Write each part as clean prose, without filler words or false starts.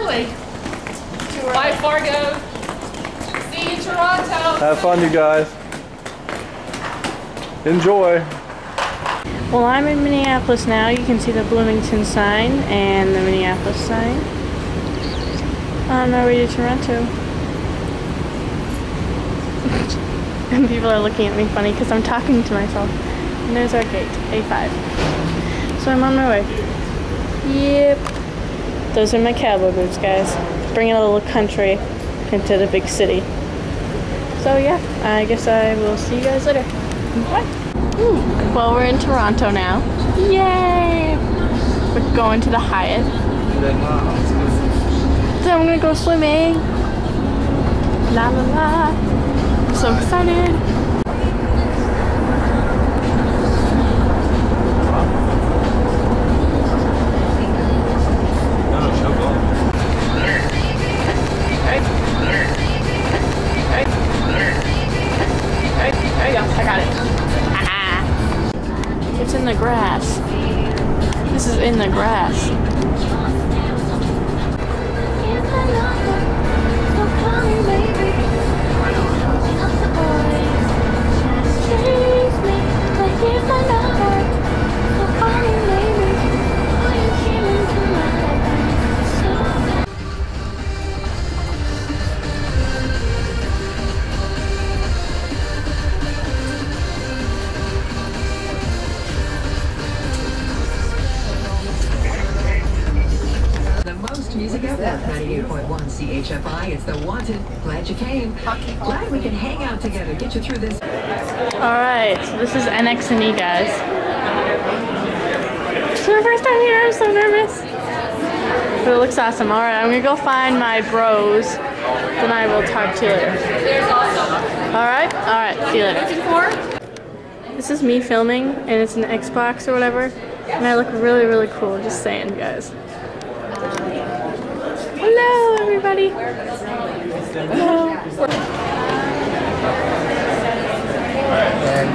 early. Bye, Fargo. See you in Toronto. Have fun, you guys. Enjoy. Well, I'm in Minneapolis now. You can see the Bloomington sign and the Minneapolis sign. On my way to Toronto. And people are looking at me funny because I'm talking to myself. And there's our gate, A5. So I'm on my way. Yep. Those are my cowboy boots, guys. Bringing a little country into the big city. So yeah, I guess I will see you guys later. Bye. Well, we're in Toronto now. Yay! We're going to the Hyatt. So I'm gonna go swimming. La la la. I'm so excited. There you go. I got it. It's in the grass. This is in the grass. Music at 98.1 CHFI. It's the Wanted. Glad you came. Glad we can hang out together. Get you through this. All right, so this is NXNE, guys. It's my first time here. I'm so nervous. But it looks awesome. All right, I'm gonna go find my bros. Then I will talk to you later. All right. See you later. This is me filming, and it's an Xbox or whatever, and I look really, really cool. Just saying, guys. Hello, everybody. Hello. And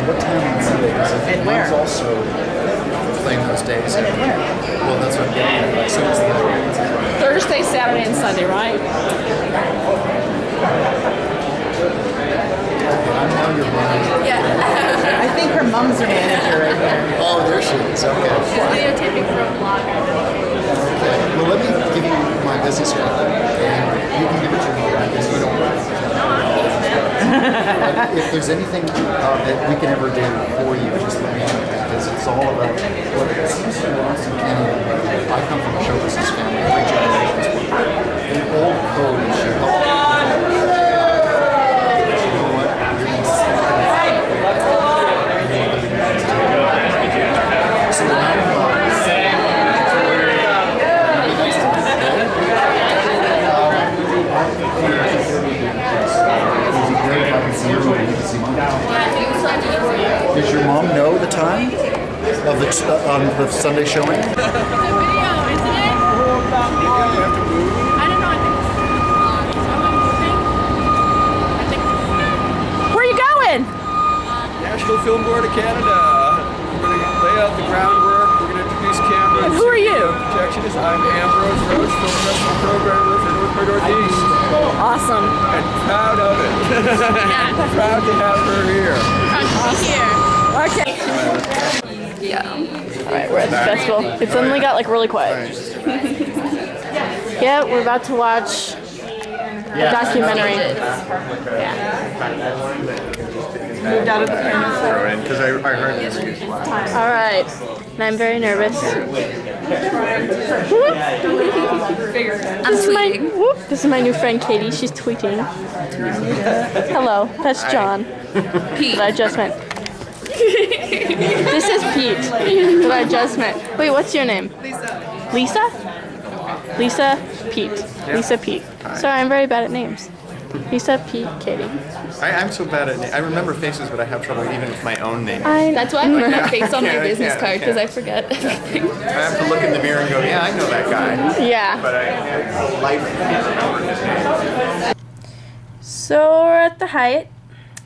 what time on Sundays? And where? Also playing those days. And where? Well, that's what I'm getting at. So it's the other way. Thursday, Saturday, and Sunday, right? I'm on your mom. Yeah. I think her mom's her manager right there. Oh, there she is. Okay. She's videotaping for a vlog. Okay. Well, let me give you my business card, and you can give it to me because you don't want it. But if there's anything that we can ever do for you, just let me know, because it's all about what it is. And I come from a show business family. Every generation's working. The old code is you know what? You're going to see it. So now did your mom know the time of the Sunday showing? It's a video, isn't it? I don't know. I think where are you going? National Film Board of Canada. We're going to lay out the groundwork. We're going to introduce cameras. And who are you? Projectionist. I'm Ambrose Rose, film festival programmer for North by Northeast. Awesome. And proud of it. Yeah. Proud to have her here. Awesome. Here. Okay. Yeah. All right, we're at the festival. It suddenly got like really quiet. Yeah, we're about to watch a documentary. Yeah. Moved out of the camera. Because I heard this. All right. And I'm very nervous. This is my new friend Katie. She's tweeting. Hello, that's John. Pete. That I just met. This is Pete. That I just met. Wait, what's your name? Lisa. Lisa? Lisa Pete. Lisa Pete. Sorry, I'm very bad at names. Lisa, Pete, Katie. I'm so bad at names. I remember faces, but I have trouble even with my own name. That's why I put my face on my business card, because I forget everything. I have to look in the mirror and go, yeah, I know that guy. Yeah. But I like his name. So we're at the Hyatt,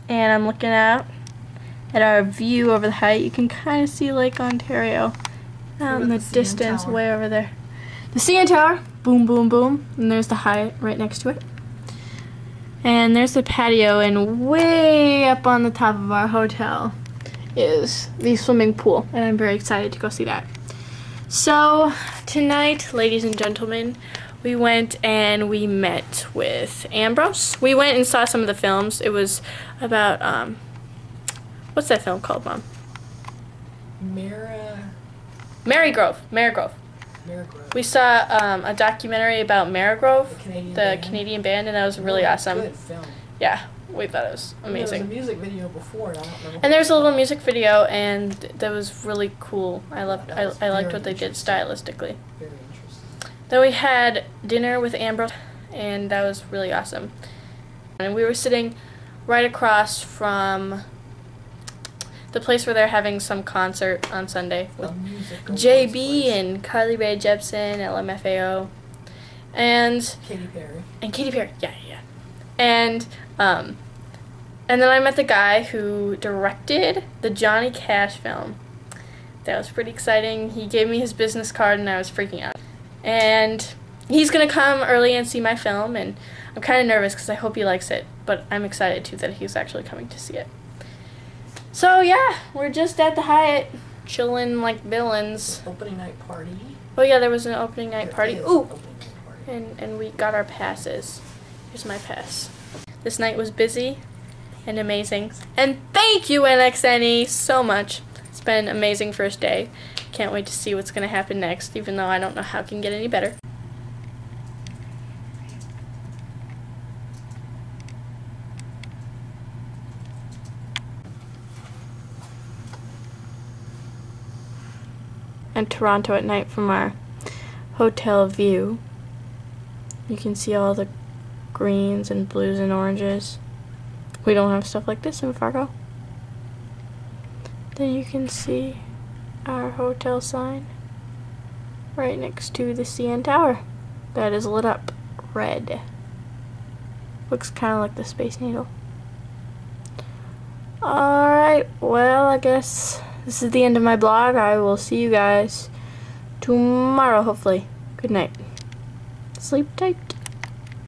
and I'm looking out at our view over the Hyatt. You can kind of see Lake Ontario out in the distance way over there. The CN Tower. boom, boom, boom, and there's the Hyatt right next to it. And there's the patio, and way up on the top of our hotel is the swimming pool, and I'm very excited to go see that. So tonight, ladies and gentlemen, we went and we met with Ambrose. We went and saw some of the films. It was about, what's that film called, Mom? Meligrove. We saw a documentary about Meligrove, the Canadian band, and that was really awesome. Good film. Yeah, we thought it was amazing. There was a music video before, and I don't remember. And there's a little music video, and that was really cool. I liked what they did stylistically. Very interesting. Then we had dinner with Ambrose, and that was really awesome. And we were sitting right across from the place where they're having some concert on Sunday with J.B. and Carly Rae Jepsen, LMFAO, and Katy Perry. Yeah. And then I met the guy who directed the Johnny Cash film. That was pretty exciting. He gave me his business card, and I was freaking out. And he's gonna come early and see my film, and I'm kind of nervous because I hope he likes it, but I'm excited too that he's actually coming to see it. So yeah, we're just at the Hyatt, chilling like villains. Opening night party. Oh yeah, there was an opening night party. Ooh! And we got our passes. Here's my pass. This night was busy and amazing. And thank you, NXNE, so much. It's been an amazing first day. Can't wait to see what's going to happen next, even though I don't know how it can get any better. And Toronto at night from our hotel view. You can see all the greens and blues and oranges. We don't have stuff like this in Fargo. Then you can see our hotel sign right next to the CN Tower that is lit up red. Looks kind of like the Space Needle. Alright, well, I guess this is the end of my blog. I will see you guys tomorrow, hopefully. Good night. Sleep tight.